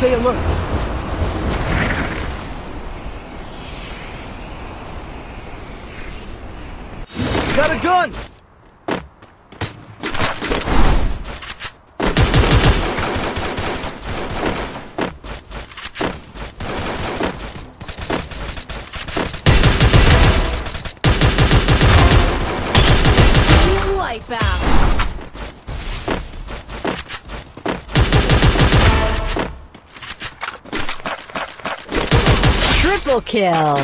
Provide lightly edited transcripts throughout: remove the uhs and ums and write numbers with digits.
Stay alert. Got a gun! Wipe out! Triple kill!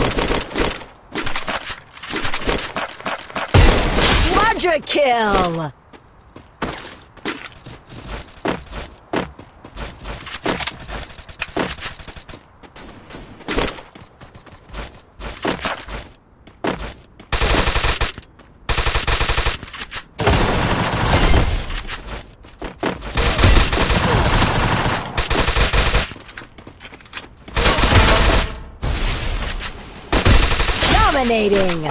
Quadra kill! Dominating!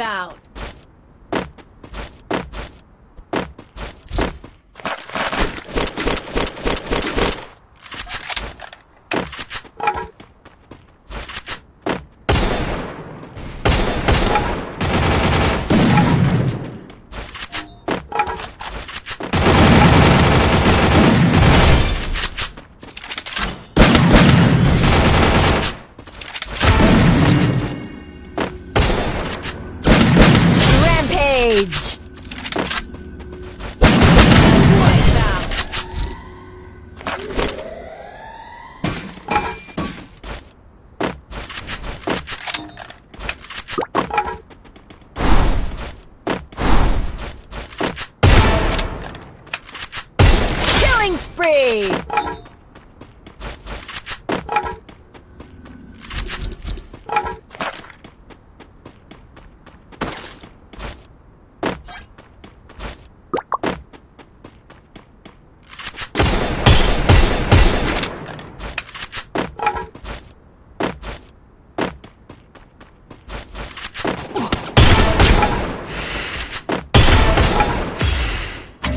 Out. Spree!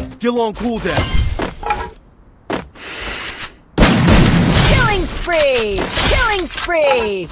Still on cooldown. Spree! Killing spree!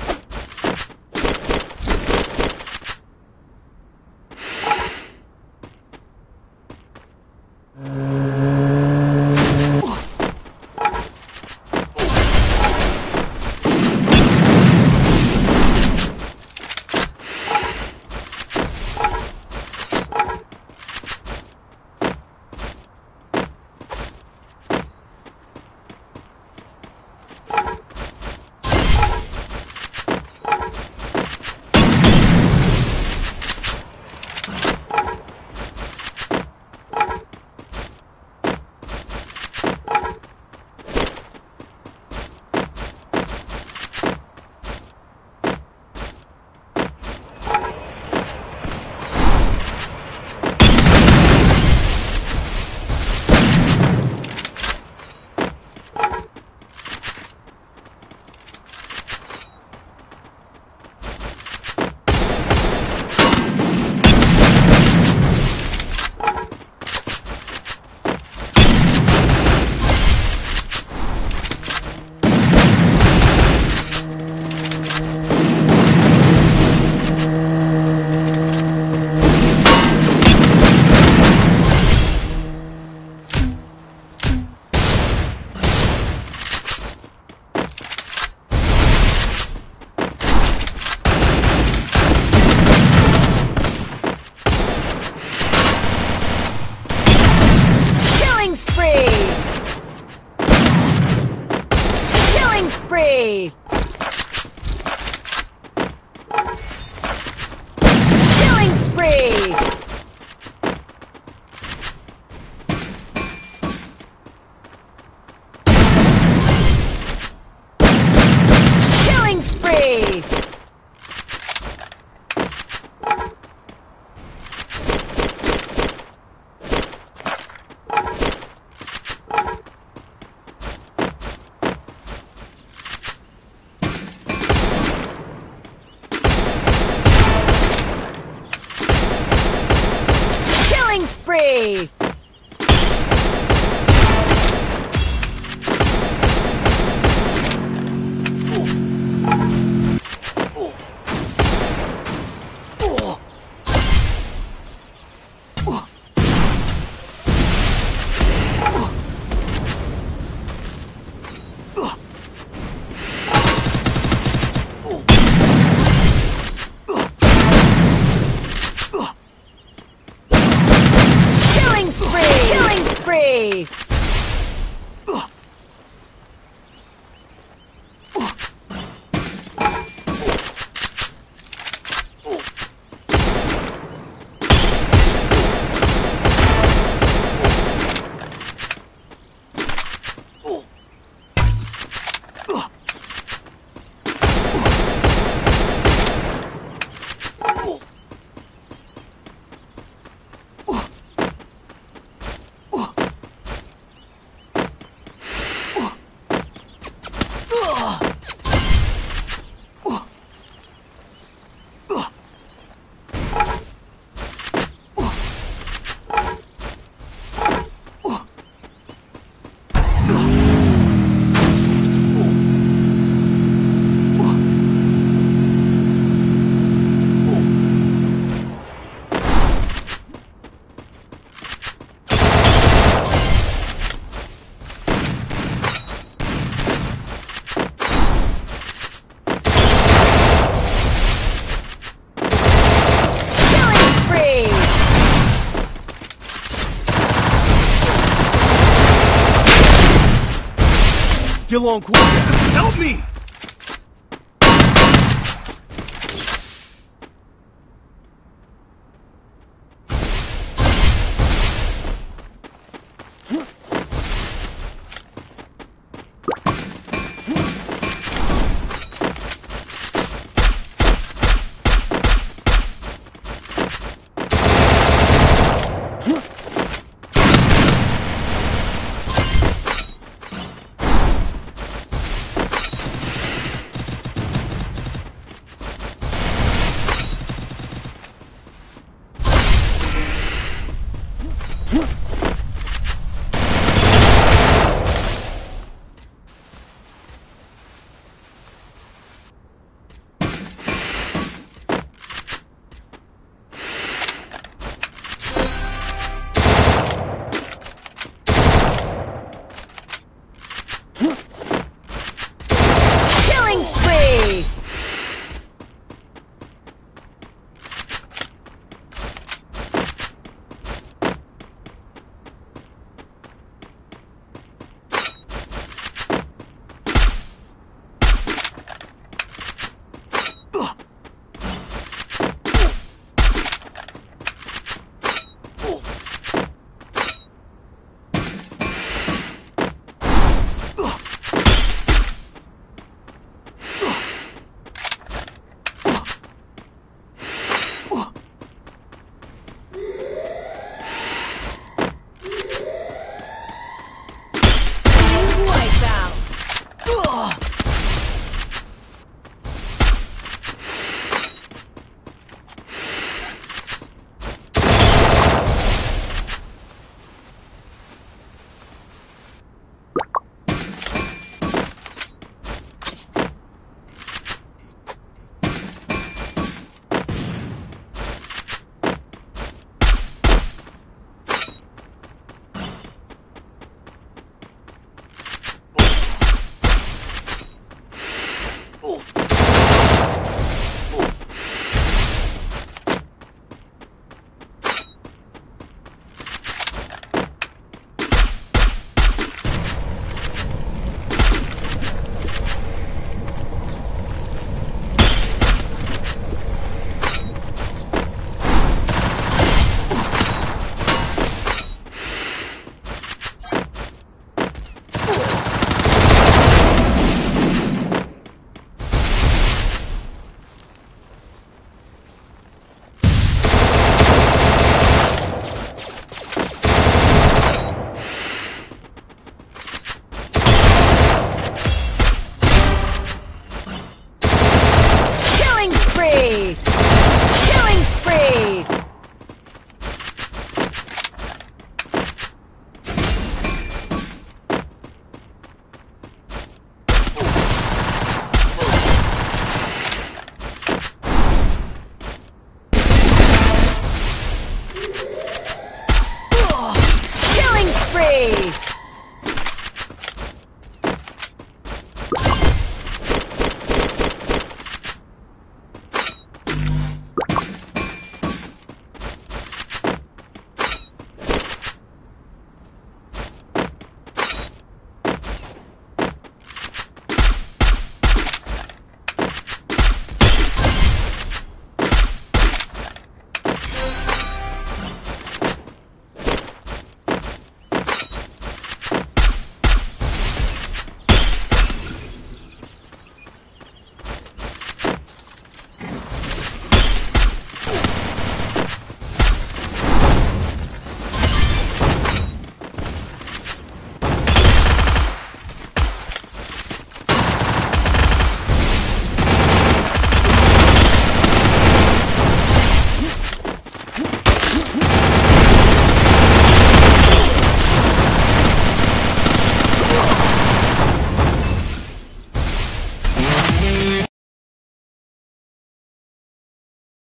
Hey! Free! Still on quarter. Help me!